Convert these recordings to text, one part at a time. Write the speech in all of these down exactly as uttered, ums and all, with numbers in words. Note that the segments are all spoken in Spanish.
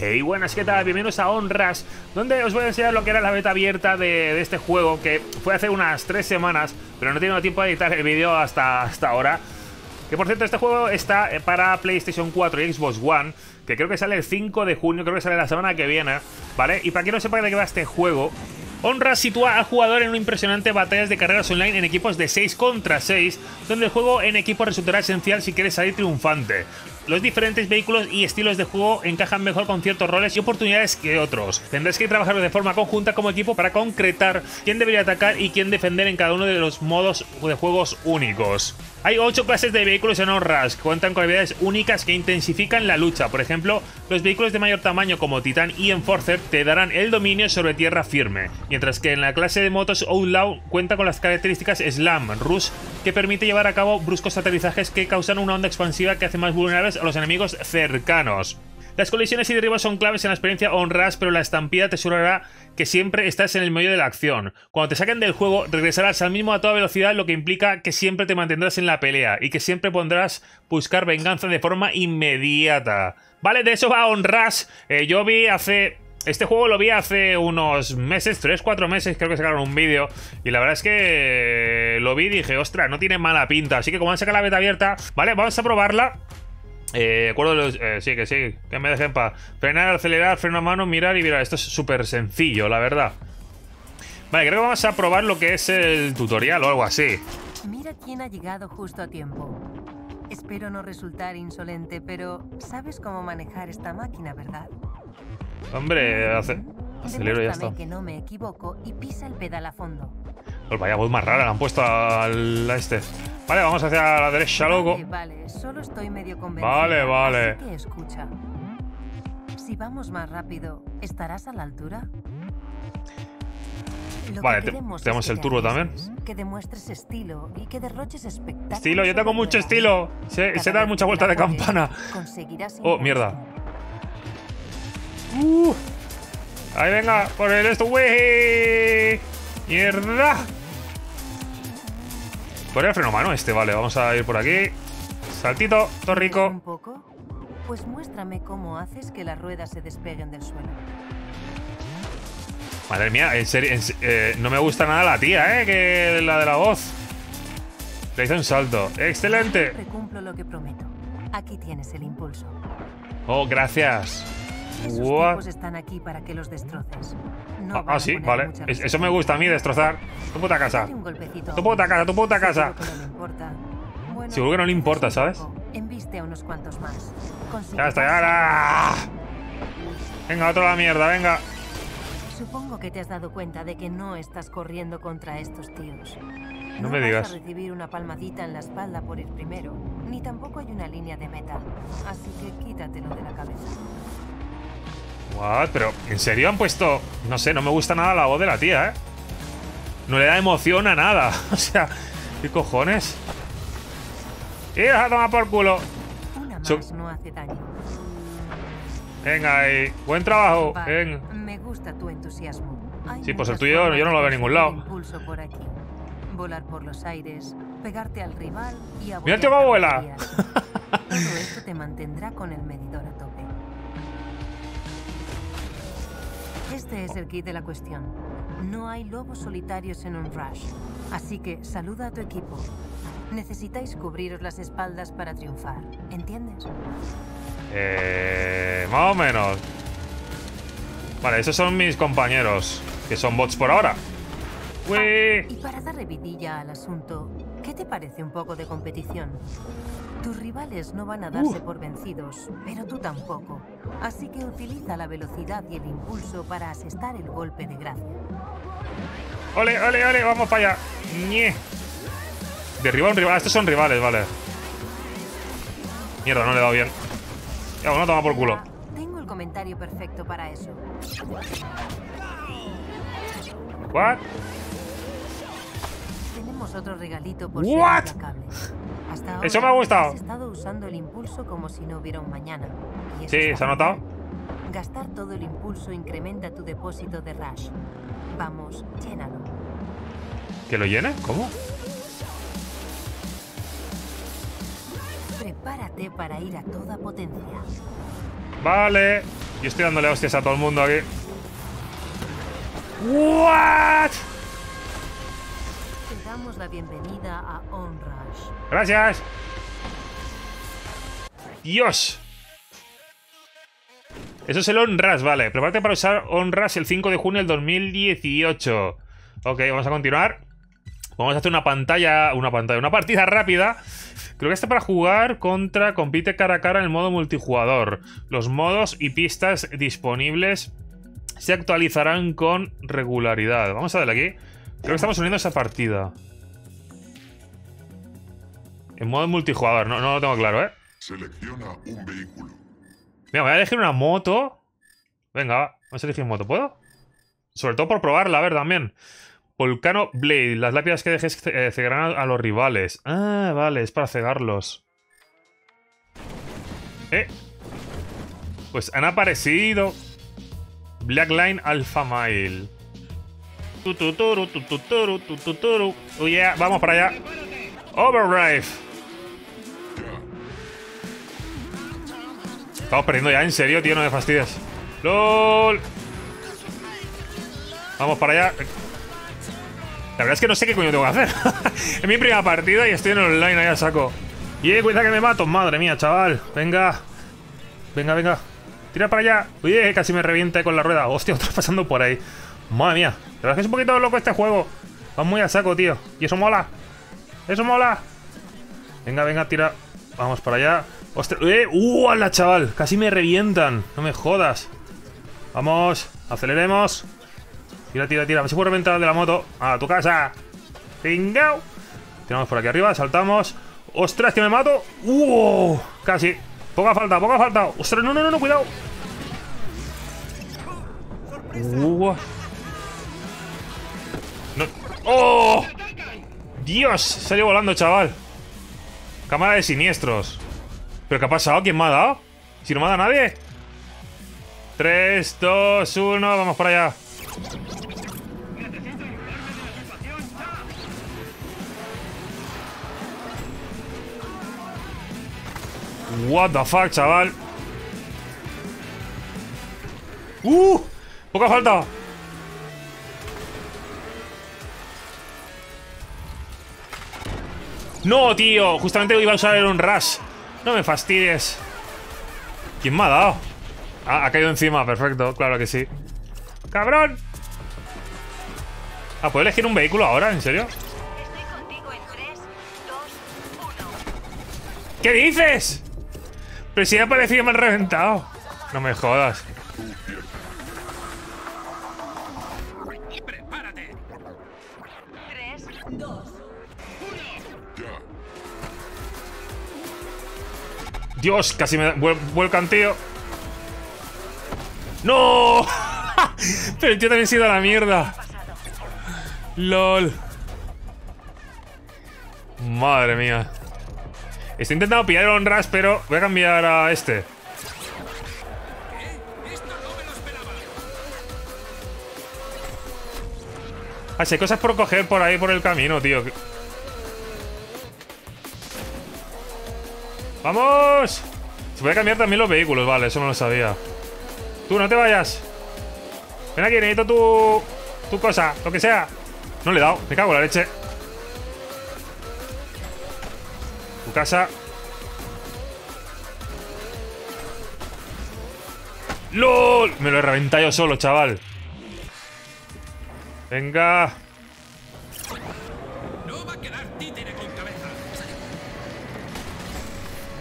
Hey, buenas, ¿qué tal? Bienvenidos a OnRush, donde os voy a enseñar lo que era la beta abierta de, de este juego, que fue hace unas tres semanas, pero no he tenido tiempo de editar el vídeo hasta, hasta ahora. Que por cierto, este juego está para PlayStation cuatro y Xbox One, que creo que sale el cinco de junio, creo que sale la semana que viene, ¿vale? Y para que no sepa de qué va este juego, OnRush sitúa al jugador en una impresionante batalla de carreras online en equipos de seis contra seis, donde el juego en equipo resultará esencial si quieres salir triunfante. Los diferentes vehículos y estilos de juego encajan mejor con ciertos roles y oportunidades que otros. Tendrás que trabajar de forma conjunta como equipo para concretar quién debería atacar y quién defender en cada uno de los modos de juegos únicos. Hay ocho clases de vehículos en OnRush que cuentan con habilidades únicas que intensifican la lucha. Por ejemplo, los vehículos de mayor tamaño como Titan y Enforcer te darán el dominio sobre tierra firme, mientras que en la clase de motos Outlaw cuenta con las características Slam, Rush, que permite llevar a cabo bruscos aterrizajes que causan una onda expansiva que hace más vulnerables a los enemigos cercanos. Las colisiones y derribos son claves en la experiencia OnRush, pero la estampida te asegurará que siempre estás en el medio de la acción. Cuando te saquen del juego, regresarás al mismo a toda velocidad, lo que implica que siempre te mantendrás en la pelea y que siempre podrás buscar venganza de forma inmediata. Vale, de eso va OnRush. Eh, yo vi hace... Este juego lo vi hace unos meses, tres cuatro meses, creo que sacaron un vídeo. Y la verdad es que lo vi y dije, ostras, no tiene mala pinta. Así que como han sacado la beta abierta, vale, vamos a probarla. Eh, de acuerdo, los, eh, sí, que sí, que me dejen pa' frenar, acelerar, freno a mano, mirar y mirar. Esto es súper sencillo, la verdad. Vale, creo que vamos a probar lo que es el tutorial o algo así. Mira quién ha llegado justo a tiempo. Espero no resultar insolente, pero sabes cómo manejar esta máquina, ¿verdad? Hombre, hace... acelero y ya está. Que no me equivoco y pisa el pedal a fondo. Pues vaya voz más rara la han puesto al... a este. Vale, vamos hacia la derecha, loco. Vale, vale, solo estoy medio convencido. Vale, vale. Así que escucha. Si vamos más rápido, ¿estarás a la altura? Lo vale, que te, tenemos es el que turbo también. Que demuestres estilo y que derroches espectáculo. Estilo, yo tengo mucho estilo. Sé, sé dar mucha vuelta de campana. Oh, mierda. Uh, ahí venga, por el esto, wey. Mierda. Por el freno mano este, vale, vamos a ir por aquí. Saltito, todo rico. ¿Un poco? Pues muéstrame cómo haces que las ruedas se despeguen del suelo. Madre mía, en serio, en, eh, no me gusta nada la tía, eh, que la de la voz. Le hice un salto. Excelente. Cumplo lo que prometo. Aquí tienes el impulso. Oh, gracias. Esos tipos están aquí para que los destroces. No ah, ah, sí, vale. Eso me gusta a mí, destrozar. Tu puta casa. Tu puta casa, tu puta casa. Seguro que no le importa, ¿sabes? Enviste a unos cuantos más. Ya está, ya. Venga, otro a la mierda, venga. Supongo que te has dado cuenta de que no estás corriendo contra estos tíos. No me digas. No vas a recibir una palmadita en la espalda por ir primero, ni tampoco hay una línea de meta. Así que quítatelo de la cabeza. What? Pero, ¿en serio han puesto...? No sé, no me gusta nada la voz de la tía, ¿eh? No le da emoción a nada. O sea, ¿qué cojones? ¡Y deja tomar por culo! Una más so... no hace daño. Venga ahí. Buen trabajo. Vale, venga. Me gusta tu entusiasmo. Hay sí, pues el tuyo yo no lo veo en ningún lado. Impulso por aquí. Volar por los aires, pegarte al rival y ¡mira el tío va a volar! Todo esto te mantendrá con el medidor a tope. Este es el kit de la cuestión. No hay lobos solitarios en OnRush, así que saluda a tu equipo. Necesitáis cubriros las espaldas para triunfar, ¿entiendes? Eh, más o menos. Vale, esos son mis compañeros, que son bots por ahora. ¡Uy! Y para dar vidilla al asunto, ¿qué te parece un poco de competición? Tus rivales no van a darse uh. por vencidos, pero tú tampoco. Así que utiliza la velocidad y el impulso para asestar el golpe de gracia. ¡Ole, ole, ole! ¡Vamos para allá! ¡Nie! Derriba un rival. Estos son rivales, vale. Mierda, no le he dado bien. Ya, bueno, toma por culo. Tengo el comentario perfecto para eso. ¿What? Tenemos otro regalito por ¿what? Hasta ahora eso me ha gustado. Has estado usando el impulso como si no hubiera un mañana. Sí, ¿se ha notado? Gastar todo el impulso incrementa tu depósito de Rush. Vamos, llénalo. ¿Que lo llene? ¿Cómo? Prepárate para ir a toda potencia. Vale. Y estoy dándole hostias a todo el mundo aquí. What? Te damos la bienvenida a OnRush. Gracias. Dios. Eso es el OnRush, vale. Prepárate para usar OnRush el cinco de junio del dos mil dieciocho. Ok, vamos a continuar. Vamos a hacer una pantalla, una pantalla, una partida rápida. Creo que está para jugar contra, compite cara a cara en el modo multijugador. Los modos y pistas disponibles se actualizarán con regularidad. Vamos a darle aquí. Creo que estamos uniendo esa partida. En modo multijugador, no, no lo tengo claro, ¿eh? Selecciona un vehículo. Mira, voy a elegir una moto. Venga, vamos a elegir moto, ¿puedo? Sobre todo por probarla, a ver también. Volcano Blade, las lápidas que dejes eh, cegarán a los rivales. Ah, vale, es para cegarlos. Eh. Pues han aparecido. Black Line Alpha Mile. Tututuru, tututuru, tututuru. Oh yeah, vamos para allá. Overdrive. Estamos perdiendo ya, en serio, tío, no me fastidies. LOL. Vamos para allá. La verdad es que no sé qué coño tengo que hacer. Es mi primera partida y estoy en online, allá saco. Y eh, cuidado que me mato. Madre mía, chaval. Venga. Venga, venga. Tira para allá. Oye, casi me revienta con la rueda. Hostia, otro pasando por ahí. Madre mía. La verdad es que es un poquito loco este juego. Va muy a saco, tío. Y eso mola. Eso mola. Venga, venga, tira. Vamos para allá. Ostras. Eh, uh, ala, chaval. Casi me revientan. No me jodas. Vamos. Aceleremos. Tira, tira, tira. A ver si puedo reventar de la moto. ¡A tu casa! ¡Pingao! Tiramos por aquí arriba, saltamos. ¡Ostras, que me mato! ¡Uh! Casi. Poca falta, poca falta. ¡Ostras, no, no, no, no! ¡Cuidado! ¡Uh! No. ¡Oh! ¡Dios! Salió volando, chaval. Cámara de siniestros. ¿Pero qué ha pasado? ¿Quién me ha dado? Si no me ha dado nadie. tres, dos, uno. Vamos para allá. What the fuck, chaval. Uh, poca falta. No, tío, justamente iba a usar el OnRush. No me fastidies. ¿Quién me ha dado? Ah, ha caído encima, perfecto, claro que sí. ¡Cabrón! Ah, ¿puedo elegir un vehículo ahora? ¿En serio? Estoy contigo en tres, dos, uno. ¿Qué dices? Pero si ya parecía que me han reventado. No me jodas. Prepárate. tres, dos, uno. Dios, casi me vuelcan, tío. ¡No! Pero yo también he sido a la mierda. LOL. Madre mía. Estoy intentando pillar el OnRush, pero voy a cambiar a este. Ah, si hay cosas por coger por ahí, por el camino, tío. ¡Vamos! Se puede cambiar también los vehículos, vale, eso no lo sabía. Tú, no te vayas. Ven aquí, necesito tu, tu cosa, lo que sea. No le he dado, me cago en la leche. Tu casa. ¡Lol! Me lo he reventado yo solo, chaval. Venga. No va a quedar títere con cabeza.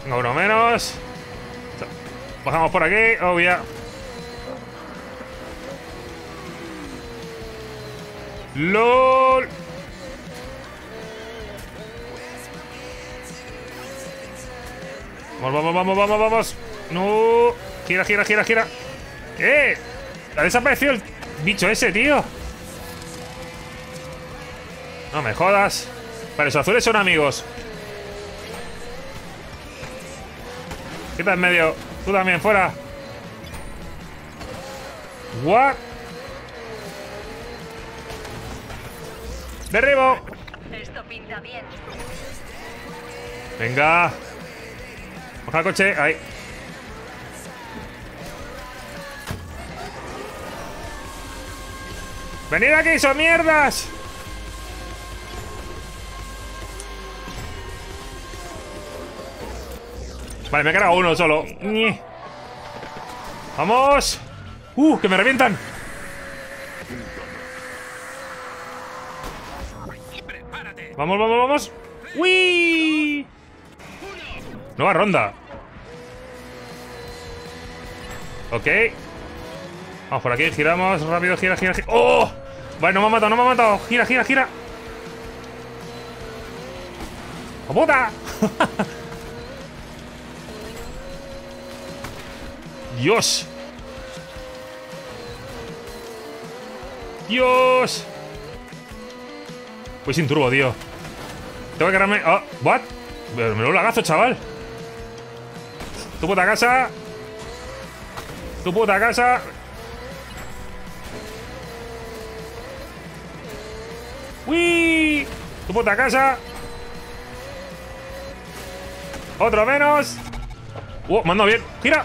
Venga, uno menos. Bajamos por aquí, obvia. ¡Lol! Vamos, vamos, vamos, vamos, vamos. ¡No! Gira, gira, gira, gira. ¡Eh! Ha desaparecido el bicho ese, tío. No me jodas. Vale, esos azules son amigos. Quita en medio. Tú también, fuera. What? ¡Derribo! Esto pinta bien. Venga. Baja el coche. Ahí. ¡Venid aquí, son mierdas! Vale, me he cargado uno solo. ¡Vamos! ¡Uh, que me revientan! ¡Vamos, vamos, vamos! ¡Uy! Nueva ronda. Ok. Vamos por aquí, giramos. Rápido, gira, gira, gira. ¡Oh! Vale, no me ha matado, no me ha matado. Gira, gira, gira. ¡A puta! ¡Dios! ¡Dios! Voy sin turbo, tío. Tengo que cargarme... Oh, ¿what? Me lo lagazo, chaval. Tu puta casa. Tu puta casa. ¡Uy! Tu puta casa. Otro menos. ¡Oh! Mando bien. ¡Gira!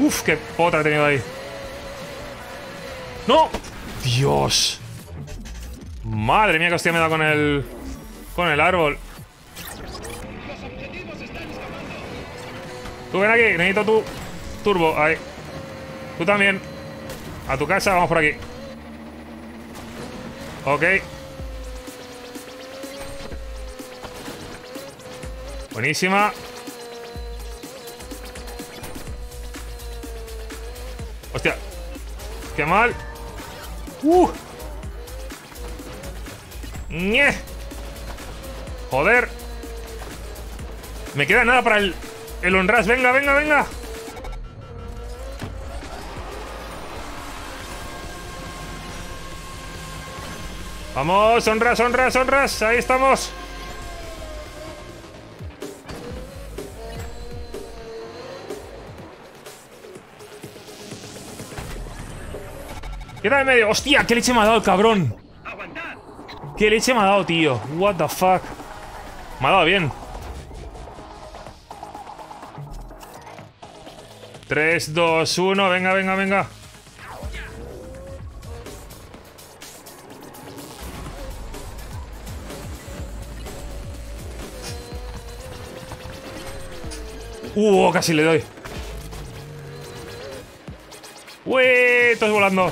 Uf, qué potra he tenido ahí. ¡No! ¡Dios! Madre mía, que hostia me he dado con el... Con el árbol. Tú ven aquí, necesito tu turbo. Ahí. Tú también. A tu casa, vamos por aquí. Ok. Buenísima. Hostia. Qué mal. Uh. ¡Nie! Joder. Me queda nada para el... El OnRush. Venga, venga, venga. Vamos, OnRush, OnRush, OnRush. Ahí estamos. Queda en medio. ¡Hostia! ¡Qué leche me ha dado el cabrón! ¡Qué leche me ha dado, tío! What the fuck. Me ha dado bien. tres, dos, uno. Venga, venga, venga. Uh, casi le doy. Uy, estoy volando.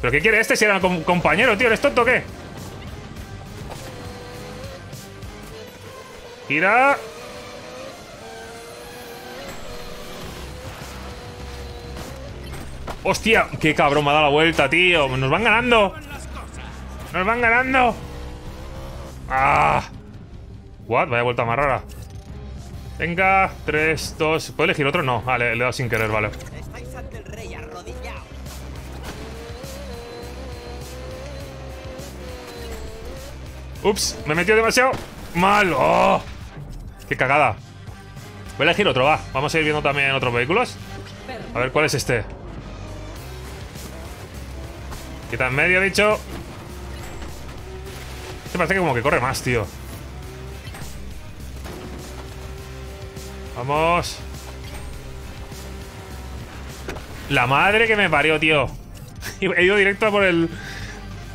¿Pero qué quiere este si era un compañero, tío? ¿Eres tonto o qué? Gira. Hostia, qué cabrón me ha dado la vuelta, tío. Nos van ganando. Nos van ganando. Ah. What? Vaya vuelta más rara. Venga, tres, dos. ¿Puedo elegir otro? No. Vale, ah, le he dado sin querer, vale. Ups, me he metido demasiado mal. ¡Oh! ¡Qué cagada! Voy a elegir otro, va. Vamos a ir viendo también otros vehículos. A ver cuál es este. Quita en medio, bicho. Este parece que como que corre más, tío. Vamos. La madre que me parió, tío. He ido directo a por el...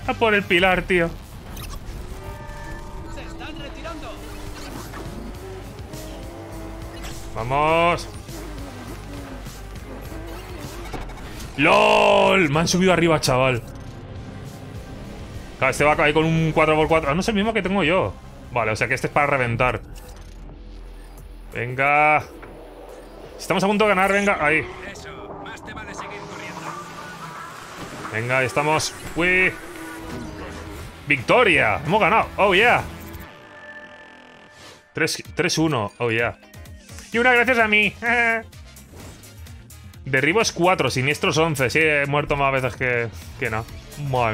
A por el pilar, tío. ¡Vamos! ¡Lol! Me han subido arriba, chaval. Claro, este va ahí con un cuatro por cuatro. Ah, no es el mismo que tengo yo. Vale, o sea que este es para reventar. Venga. Estamos a punto de ganar, venga. Ahí. Venga, ahí estamos. ¡Uy! ¡Victoria! ¡Hemos ganado! ¡Oh, yeah! tres uno. ¡Oh, yeah! Y una gracias a mí. Derribos cuatro, siniestros once. Sí, he muerto más veces que, que no. Madre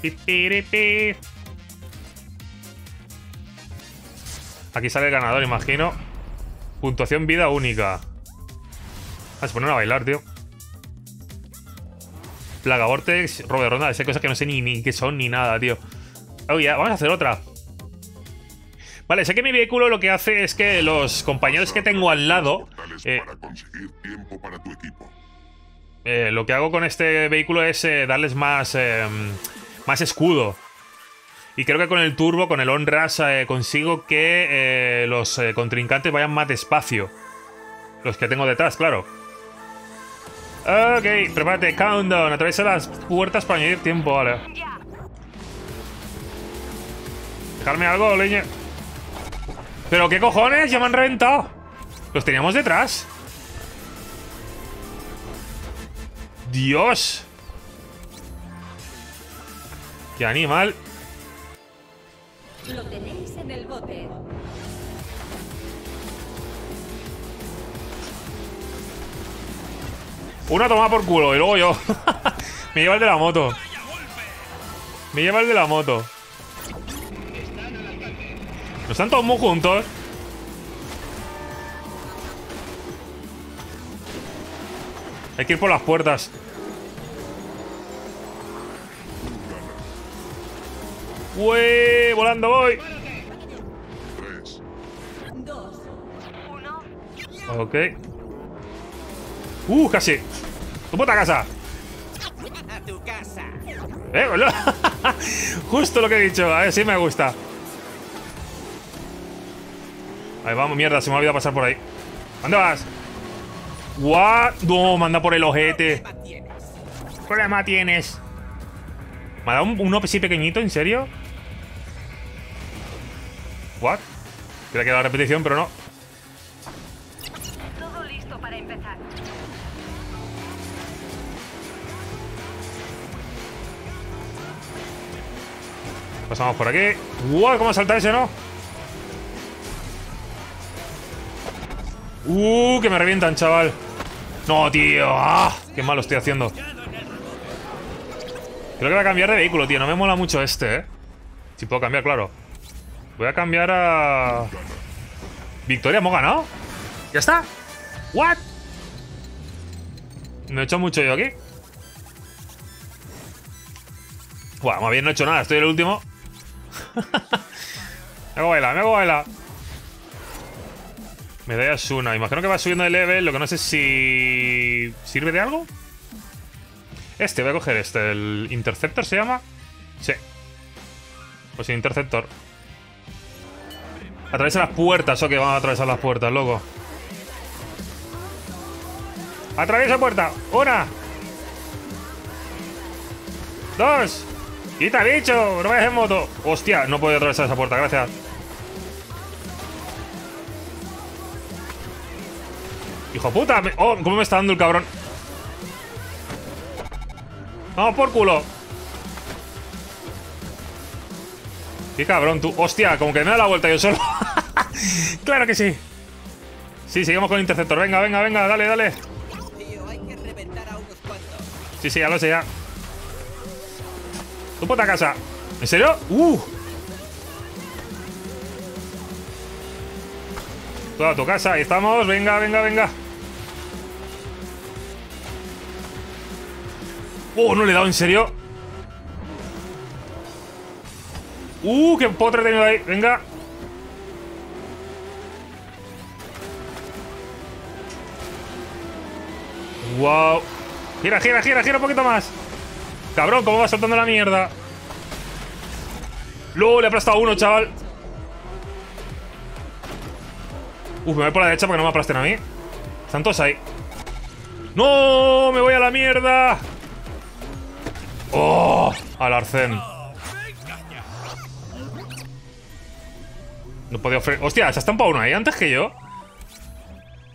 mía. Aquí sale el ganador, imagino. Puntuación vida única. Ah, se ponen a bailar, tío. Plaga, Vortex, robo de ronda. Esas cosas que no sé ni, ni qué son ni nada, tío. Oh, ya, vamos a hacer otra. Vale, sé que mi vehículo lo que hace es que los compañeros que tengo al lado... Eh, eh, lo que hago con este vehículo es eh, darles más, eh, más escudo. Y creo que con el turbo, con el OnRush, eh, consigo que eh, los eh, contrincantes vayan más despacio. Los que tengo detrás, claro. Ok, prepárate, countdown. Atraviesa las puertas para añadir tiempo, vale. Dejarme algo, leña. ¿Pero qué cojones? Ya me han reventado. ¿Los teníamos detrás? Dios. Qué animal. Lo tenéis en el bote. Una tomada por culo y luego yo. Me lleva el de la moto. Me lleva el de la moto. No están todos muy juntos. Hay que ir por las puertas. ¡Uy! ¡Volando voy! Ok. ¡Uh! ¡Casi! ¡Tu puta casa! ¡Eh! Boludo. Justo lo que he dicho. A ver, sí me gusta. Ahí vamos, mierda. Se me ha olvidado pasar por ahí. ¿Dónde vas? ¡Guau! ¡No! Manda por el ojete. ¿Qué problema tienes? ¿Me ha dado un, un O P así pequeñito? ¿En serio? ¿What? Creía que era la repetición, pero no. Todo listo para empezar. Pasamos por aquí. ¡Wow! ¿Cómo salta ese, no? ¡Uh! ¡Que me revientan, chaval! ¡No, tío! ¡Ah! ¡Qué malo estoy haciendo! Creo que voy a cambiar de vehículo, tío. No me mola mucho este, ¿eh? Si puedo cambiar, claro. Voy a cambiar a... Victoria, hemos ganado. ¿Ya está? ¿What? No he hecho mucho yo aquí. Buah, más bien no he hecho nada. Estoy el último. Me hago bailar, me hago bailar. Medalla Suna. Imagino que va subiendo de level. Lo que no sé si... ¿Sirve de algo? Este, voy a coger este. ¿El Interceptor se llama? Sí. Pues el Interceptor. Atraviesa las puertas, ok, vamos a atravesar las puertas, loco. ¡Atraviesa puerta! ¡Una! ¡Dos! ¡Quita, bicho! ¡No vayas en moto! ¡Hostia! No puedo atravesar esa puerta, gracias. ¡Hijo puta! ¡Oh! ¿Cómo me está dando el cabrón? ¡Vamos por culo! ¡Qué cabrón tú! ¡Hostia! Como que me da la vuelta yo solo. ¡Claro que sí! Sí, seguimos con el Interceptor. Venga, venga, venga. Dale, dale. Sí, sí, ya lo sé ya. ¡Tu puta casa! ¿En serio? ¡Uh! Toda tu casa. Ahí estamos. Venga, venga, venga. ¡Oh, no le he dado! ¿En serio? ¡Uh, qué potre he tenido ahí! ¡Venga! ¡Wow! ¡Gira, gira, gira! ¡Gira un poquito más! ¡Cabrón! ¿Cómo va soltando la mierda? ¡Luego le he aplastado uno, chaval! ¡Uf! Me voy por la derecha para que no me aplasten a mí. Están todos ahí. ¡No! ¡Me voy a la mierda! ¡Oh! Al arcén. No podía ofrecer. ¡Hostia! Se ha estampado uno ahí antes que yo.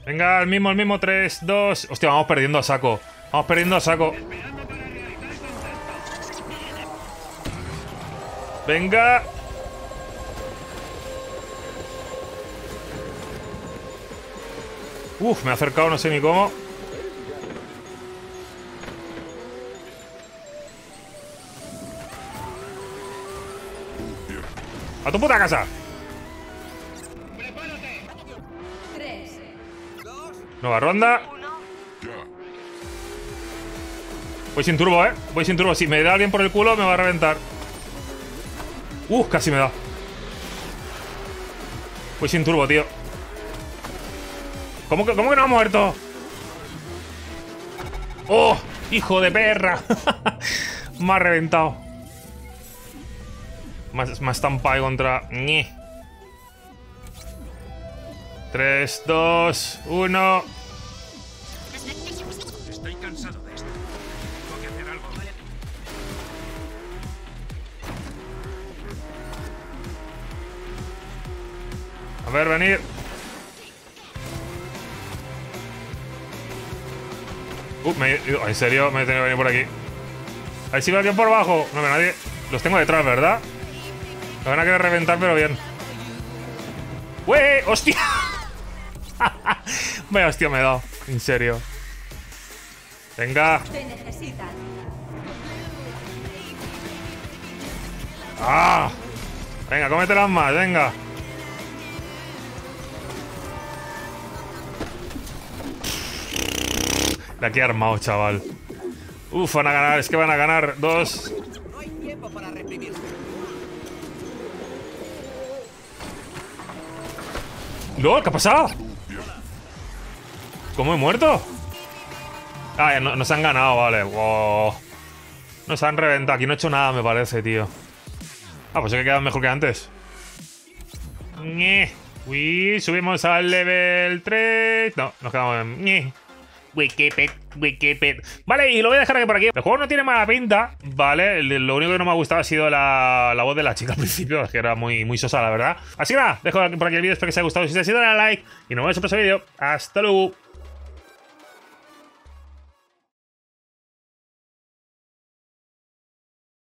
Venga, el mismo, el mismo. tres, dos. Hostia, vamos perdiendo a saco. Vamos perdiendo a saco. Venga. Uf, me ha acercado, no sé ni cómo. ¡A tu puta casa! ¡Prepárate! Tres, dos, nueva ronda. Uno. Voy sin turbo, ¿eh? Voy sin turbo. Si me da alguien por el culo, me va a reventar. ¡Uh! Casi me da. Voy sin turbo, tío. ¿Cómo que, cómo que no ha muerto? ¡Oh! ¡Hijo de perra! Me ha reventado. Me ha estampado contra... tres, dos, uno... Estoy cansado de esto. Tengo que hacer algo. A ver, venir. Uh, me, en serio, me he tenido que venir por aquí. A ver si va alguien por abajo. No veo a nadie. Los tengo detrás, ¿verdad? Me van a querer reventar, pero bien. ¡Wey! ¡Hostia! Vaya hostia me he dado. En serio. Venga. ¡Ah! Venga, cómetelas más, venga. La que he armado, chaval. Uf, van a ganar, es que van a ganar. Dos. No hay tiempo para reprimirse. ¡Lol! ¿Qué ha pasado? ¿Cómo he muerto? Ah, no, nos han ganado, vale. Wow. Nos han reventado. Aquí no he hecho nada, me parece, tío. Ah, pues es que quedan mejor que antes. Uy, subimos al level tres. No, nos quedamos en... Wikiped, Wikiped. Vale, y lo voy a dejar aquí por aquí. El juego no tiene mala pinta, ¿vale? Lo único que no me ha gustado ha sido la, la voz de la chica al principio, que era muy, muy sosa, la verdad. Así que nada, dejo por aquí el vídeo, espero que os haya gustado. Si os ha sido, dale a like y nos vemos en otro vídeo. Hasta luego.